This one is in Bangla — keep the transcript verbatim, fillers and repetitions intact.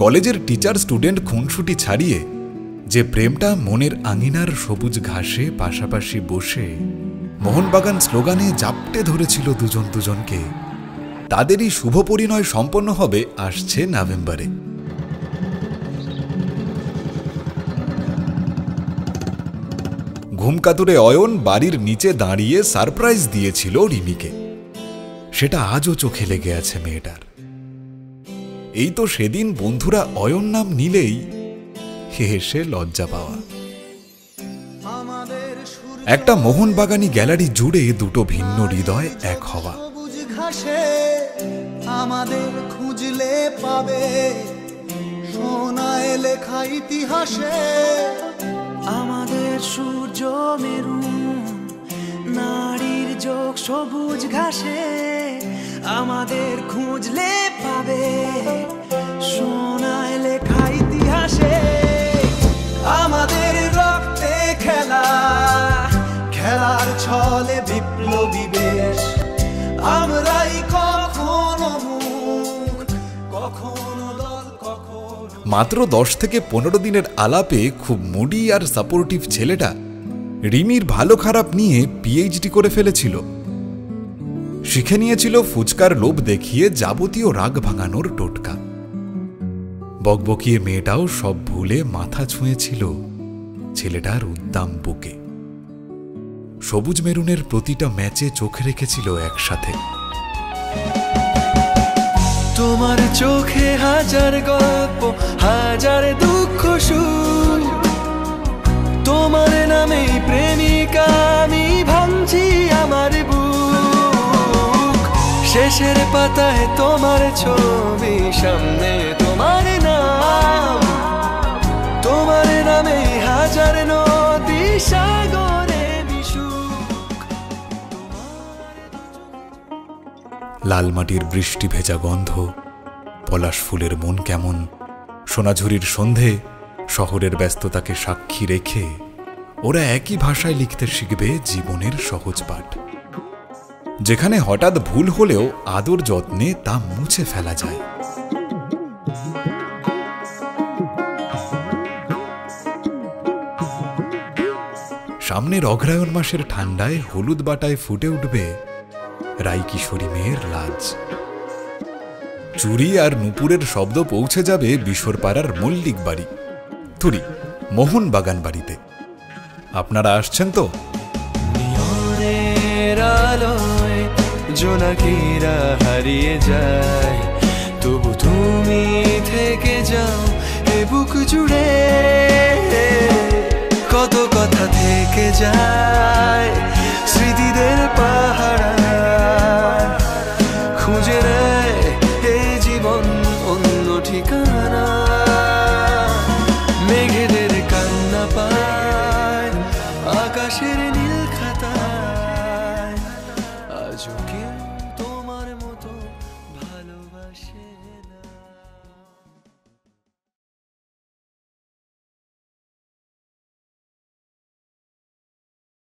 কলেজের টিচার স্টুডেন্ট খুনসুটি ছাড়িয়ে যে প্রেমটা মনের আঙিনার সবুজ ঘাসে পাশাপাশি বসে মোহনবাগান স্লোগানে জাপটে ধরেছিল দুজন দুজনকে, তাদেরই শুভ পরিণয় সম্পন্ন হবে আসছে নভেম্বরে। ঘুম কাতুরে অয়ন বাড়ির নিচে দাঁড়িয়ে সারপ্রাইজ দিয়েছিল রিমিকে, সেটা আজও চোখে লেগে আছে মেয়েটার। এই তো সেদিন বন্ধুরা অয়ন নাম নিলেই হেসে লজ্জা পাওয়া। একটা মোহনবাগানি গ্যালারি জুড়ে দুটো ভিন্ন হৃদয় এক হওয়া। আমাদের খুঁজলে পাবে সোনায় লেখা ইতিহাসে, আমাদের সূর্য মেরু নারীর যোগ সবুজ ঘাসে, আমাদের খুঁজলে পাবে সোনায় লেখা ইতিহাসে। আমাদের রক্তে খেলা খেলার ছলে বিপ্লবী বেশ, আমরাই কখনো মুখ কখনো দল কখনো। মাত্র দশ থেকে পনেরো দিনের আলাপে খুব মুডি আর সাপোর্টিভ ছেলেটা রিমির ভালো খারাপ নিয়ে পিএইচডি করে ফেলেছিল। শিখে নিয়েছিল ফুচকার লোভ দেখিয়ে যাবতীয় রাগ ভাঙানোর টোটকা। বকবকিয়ে মেয়েটাও সব ভুলে মাথা ছুঁয়েছিল ছেলেটার উদ্দাম বুকে। সবুজ মেরুনের প্রতিটা ম্যাচে চোখ রেখেছিল একসাথে। তোমার চোখে হাজার গল্প হাজার দুঃখ সুর, তোমার নামে প্রেমিকা আমি ভাঙছি আমার বুক। শেষের পাতায় তোমার ছবি, সামনে তোমার নাম, তোমার নামে হাজার নদী সাগর। লাল মাটির বৃষ্টি ভেজা গন্ধ, পলাশ ফুলের মন কেমন, সোনাঝুরির সন্ধে, শহরের ব্যস্ততাকে সাক্ষী রেখে ওরা একই ভাষায় লিখতে শিখবে জীবনের সহজ পাঠ, যেখানে হঠাৎ ভুল হলেও আদর যত্নে তা মুছে ফেলা যায়। সামনের অগ্রায়ণ মাসের ঠান্ডায় হলুদ বাটায় ফুটে উঠবে রাই কিশোরী মেয়ের লাজ, চুরি আর নুপুরের শব্দ পৌঁছে যাবে বিশরপাড়ার মল্লিক বাড়ি, থুরি মোহনবাগান বাড়িতে। আপনারা আসছেন তো? জোনাকিরা হারিয়ে যায়, তবু তুমি থেকে যাও এ বুক জুড়ে। কত কথা থেকে যায় স্মৃতিদের পাহাড়,